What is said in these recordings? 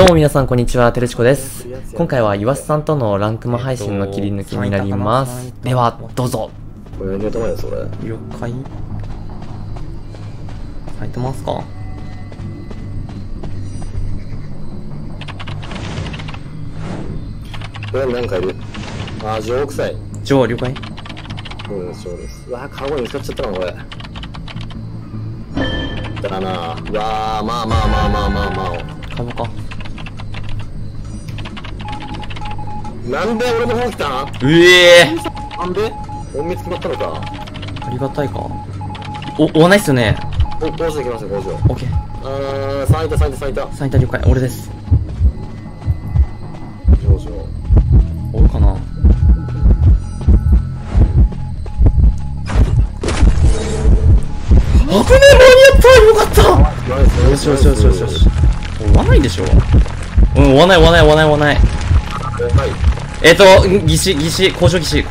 どうも皆さんこんにちは、てるちこです。今回は岩瀬さんとのランクマ配信の切り抜きになります。ではどうぞ。これ4頭前です。これ了解。入ってますか。これ何回いる。ああ、女王臭い。女王了解。そうです、そうです。わあ、カゴに見つかっちゃったな。これだからな。わあ、まあまあまあまあまあまあ、カゴか。なんで俺の方来たん。なんで隠密決まったのか。ありがたいか。おないっすよね。お、工事できました、工事を。オッケー。3いた、3いた、了解。俺です。上場おるかな。あぶねえ、間に合った、よかった。よしよしよしよしよし。追わないでしょ。うん、追わない、追わない。技師、工場技師かな。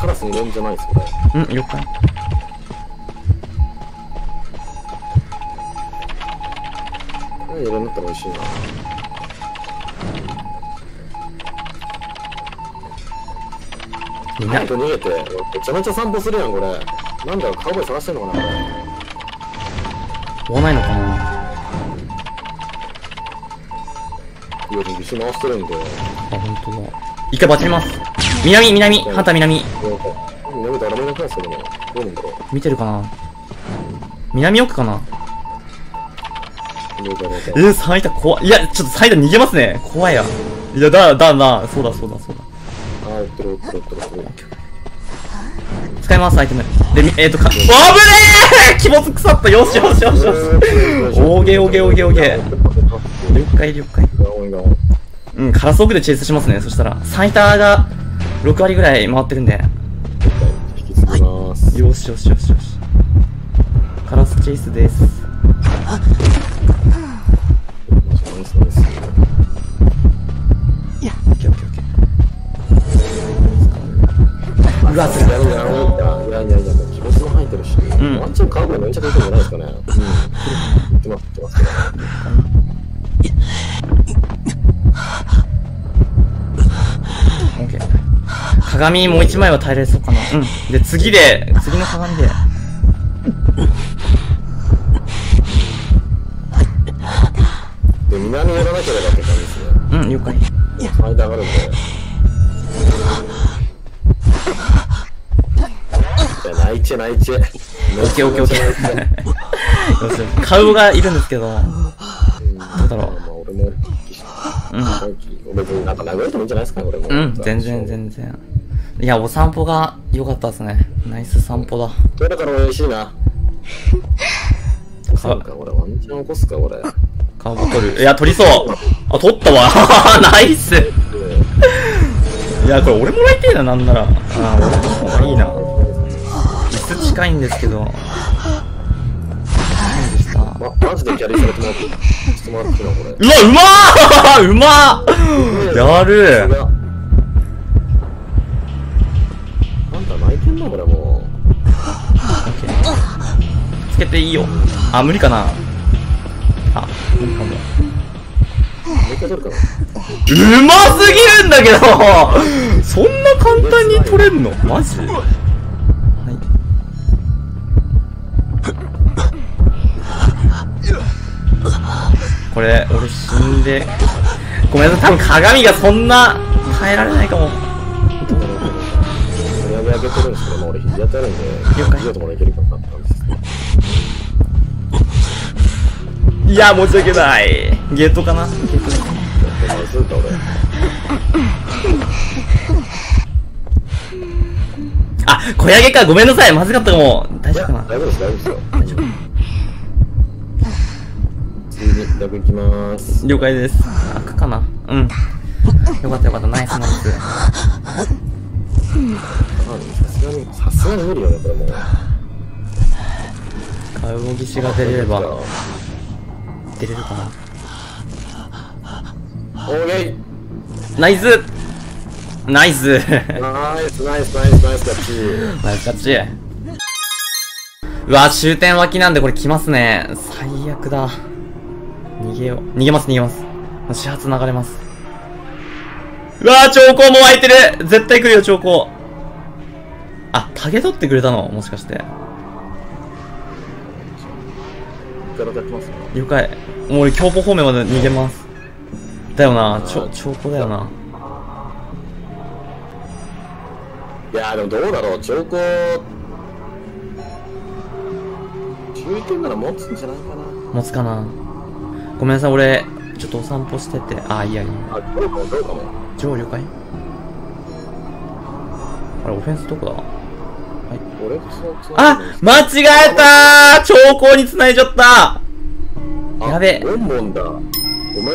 カラスに連じゃないですこれ。うん、了解。これ色塗ったら美味しいな。みんなと逃げて、めちゃめちゃ散歩するやんこれ。なんだろう、カウボーイ探してんのかなこれ。追わないのかな。いや、石回してるんで。あ、ほんとだ。一回バチります。南、ハンター南。誰もいなくないっすけどね。どうなんだろう。見てるかな。南奥かな。サイダ怖い。いや、ちょっとサイダ逃げますね。怖いや。いや、そうだ、そうだ。あ、撃ってる。使います、アイテム。で、危ねえ！気持ち腐った。よし。大げー。了解。うん、カラスオークでチェイスしますね。そしたら最多が6割ぐらい回ってるんで、引き継ぎます。よし。カラスチェイスです。いや、オッケー。うわ、すごい。いや気持ちも入ってるし、ワンチャンカーボーイのインチャ出てるんじゃないですかね。うん、言ってますけど。鏡もう1枚は耐えれそうかな。うん、で次の鏡で南やらなきゃだけなんですね。うん、了解。間上がるんで泣いちゃ。オッケー。顔がいるんですけど、どうだろう。うん、別になんか殴れてもいいんじゃないですか、これも。うん、全然。いや、お散歩が良かったですね。ナイス散歩だ。これだから嬉しいな。そうか、俺ワンチャン起こすか、俺。カーブ取る。いや、取りそう。あ、取ったわ。ナイス。いや、これ俺もらいたいな、なんなら。ああ、いいな。椅子近いんですけど。マジでキャリーされてもらっていい？してもらっていいのこれ。うわ、うまー。やる。なんだ、泣いてんのこれもう。つけていいよ。あ、無理かな。あ、無理かも。もう一回取るかな。うますぎるんだけど。そんな簡単に取れんの？マジ？これ、俺死んで。ごめんなさい、多分鏡がそんな変えられないかも。やべ、開けてるんですけど、俺肘当たるんで、肘当てもらえるかなって感じですね。いや、申し訳ない。ゲートかな。ゲートかな。そうか、俺。あ、小屋毛か。ごめんなさい、まずかったかも。大丈夫かな。大丈夫ですよ。大丈夫。だいぶ行きます。了解です。開くかな。うん、よかった。ナイス。さすがに無理よねこれも。カウボギシが出れれば出れるかな。オーケー。ナイス。ナイス勝ち。うわ、終点脇なんでこれ来ますね。最悪だ。逃げよう。逃げます、逃げます。始発流れます。うわぁ、兆候も湧いてる。絶対来るよ、兆候。あ、タゲ取ってくれたのもしかして。了解。もう俺、京都方面まで逃げます。だよな、兆候だよな。いやーでもどうだろう、兆候11点なら持つんじゃないかな。持つかな。ごめんなさい、俺ちょっとお散歩してて。ああ、いやいや、あ、どうかもどうかも。上了解。あれオフェンスどこだ。はい、俺あ、間違えたー、兆候に繋いじゃった。やべえ、ボンボンだ。ごめ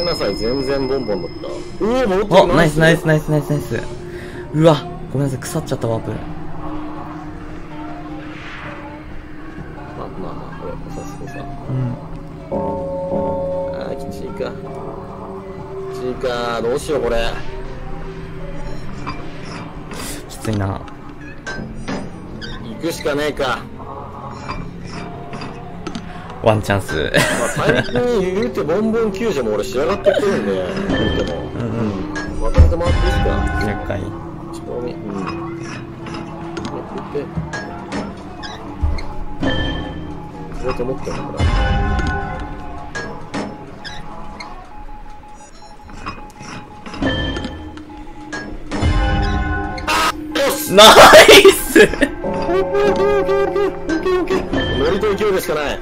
んなさい、全然ボンボンだった。戻ってきました。ナイスナイスナイスナイスナイス。うわごめんなさい、腐っちゃったワープ。まあこれさすがさ。うん。ああ、きちいか。きちいか、どうしようこれ。きついな。行くしかねえか。ワンチャンス。最近言うてボンボン救助も俺仕上がってきてるんで。でも。うん。渡ってもらっていいですか。了解。うん、それと思ってるからナイスノリと勢いでしかない。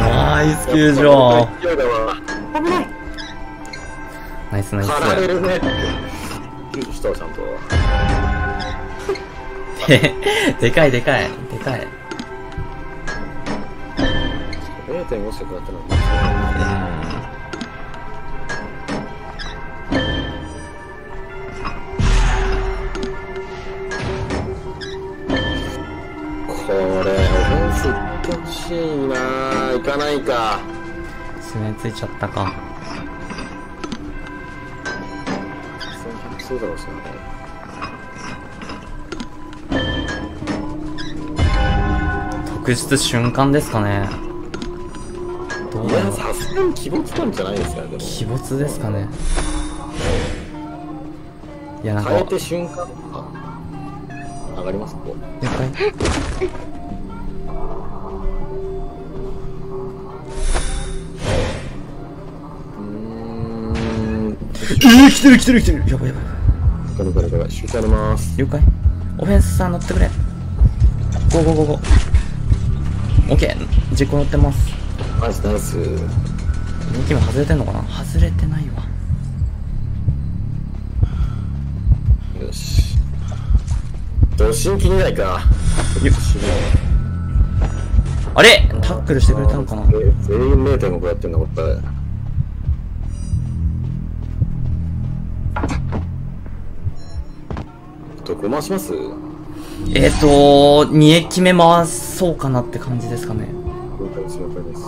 ナイス球場。ナイスナイス。離れるね。したちゃんとでかいでかいでかい。 0.5 しか食らってないこれ。オフェンス行ってほしいな。行かないか。爪ついちゃったか。そうだろうしな。特出瞬間ですかね。どうだろう。さすがに鬼没なんじゃないですかね。鬼没ですかね。いやなんか変えて瞬間上がります。こうやっぱり来てる来てる来てる。やばいやばい。シュートあります。了解。オフェンスさん乗ってくれ。ゴーゴーゴーゴー。オッケー、実行乗ってます。ナイスナイス。2機も外れてんのかな。外れてないわ。よし、ドシン気にないか。よし、あれタックルしてくれたのかな。全員 0.5 やってんだ。これ回します。2駅目回そうかなって感じですかね。了解です、了解です。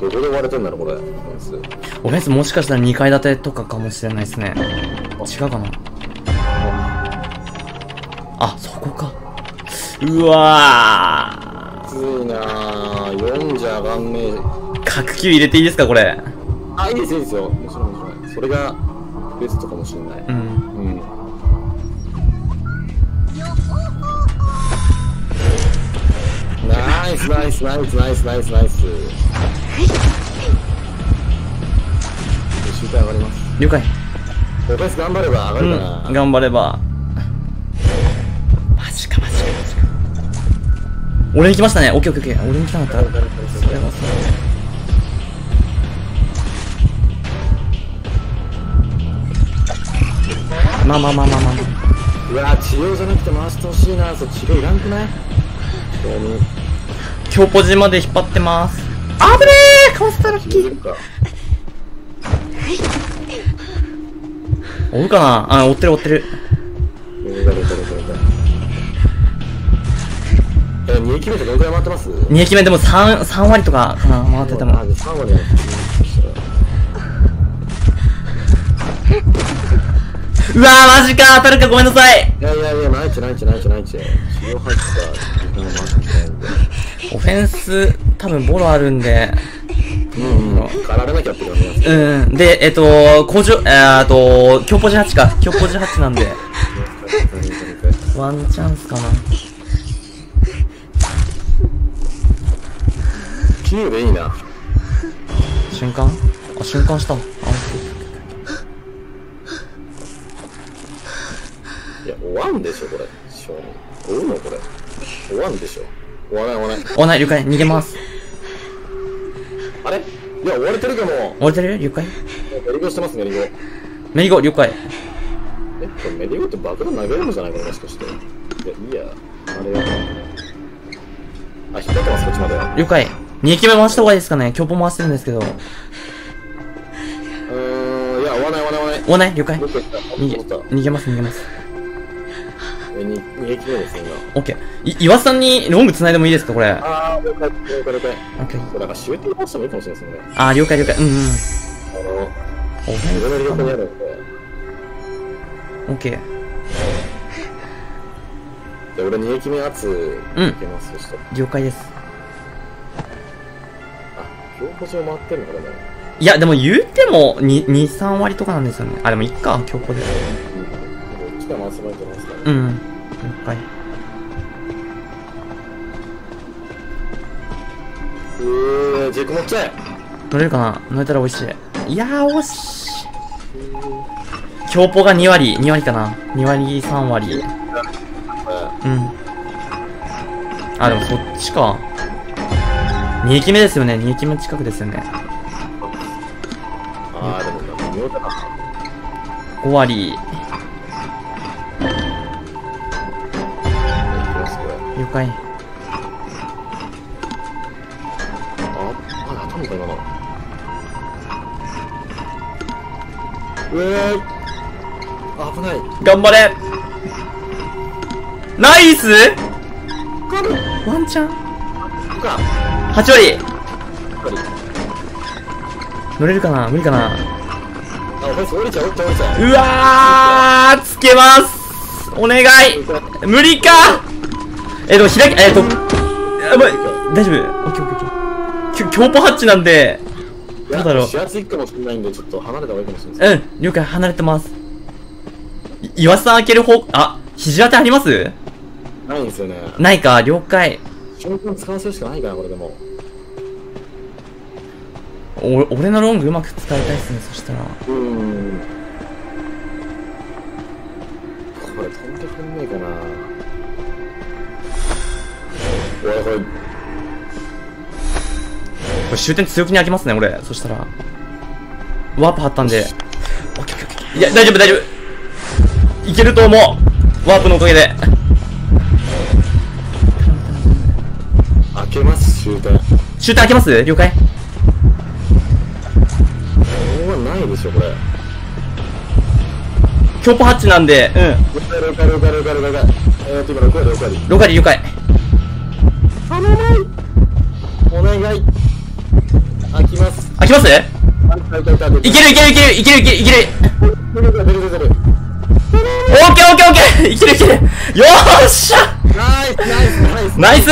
どこで割れてんだろうこれ。オフェンスもしかしたら2階建てとかかもしれないですね。違うかな。あ、そこか。うわーいいなぁ。読んじゃがんねえ。角球入れていいですかこれ。あ、いいですよいいですよ。もちろんもちろん。それがベストかもしれない。うんうん。ナイスナイスナイスナイスナイスナイス。シューター上がります。了解。オフェンス頑張れば上がるかな。頑張れば。マジかマジか。俺に来ましたね。オッケーオッケー。俺に来たんだった。それはそう。まあ。うわ、治療じゃなくて回してほしいな。そう、治療いらんくない。強ポジまで引っ張ってます。あぶねえ、かわせたらラッキー。追うかな。あ、追ってる追ってる。2駅目ってどのくらい回ってます ？2 駅目でも3割とかかな。回ってても3割や。うわーマジか、当たるかごめんなさい。いやいやいや、ないち。塩入ったら時間もあオフェンス多分ボロあるんで。かられなきゃって感じなんです。で、強ポジ8か。強ポジ8なんで。ワンチャンスかな。9でいいな。瞬間？あ、瞬間した。あ、いや、終わんでしょ、これ。終わるのこれ。終わんでしょ。終わらない、了解。逃げます。あれ？いや、追われてるかも。追われてる？了解。メリゴしてます、メリゴ。メリゴ、了解。え、これメリゴって爆弾投げるんじゃないかな、もしかして。いや、あれは。あ、引っ張ってます、こっちまで。了解。2駅目回した方がいいですかね。キョポ回してるんですけど。いや、追わない。追わない、了解。逃げます。2駅目ですね、今。オッケー。岩田さんにロング繋いでもいいですか、これ。あー、了解。オッケー。これなんかシューティング回してもいいかもしれないですね。あー、了解。オッケー。じゃあ俺2駅目圧いけますよ、了解です。あ、強固地を回ってるのかな。いや、でも言うても2、3割とかなんですよね。あ、でもいっか、強固で。回せばいいと思いますからね。はい。ジェイク持っちゃえ。乗れるかな、乗れたら美味しい。いやー、惜しい。強ポが2割かな。2割3割。あ、でもそっちか。2駅目ですよね。2駅目近くですよね。ああ、でも見ようかな。5割。了解。あ、頭かな。危ない。頑張れ。ナイス。ワンチャン。8割。乗れるかな、無理かな。うわー、つけます。お願い。無理か。開き、大丈夫。オッケー。強ポハッチなんで、どうだろう。視圧1かもしれないんで、ちょっと離れた方がいいかもしれない。了解、離れてます。岩さん開ける方、肘当てあります？ないんですよね。ないか、了解。瞬間使わせるしかないかな、これでも。俺のロングうまく使いたいっすね、そしたら。これ、飛んでくんねえかな。これ終点強気に開きますね、俺。そしたらワープ張ったんで。いや、大丈夫、いけると思う。ワープのおかげで開けます。終点開けます。了解。ないでしょ、これ。強ポハッチなんで。了解。お願い。開きます。いける。オッケー。いける。よーっしゃ。ナイス。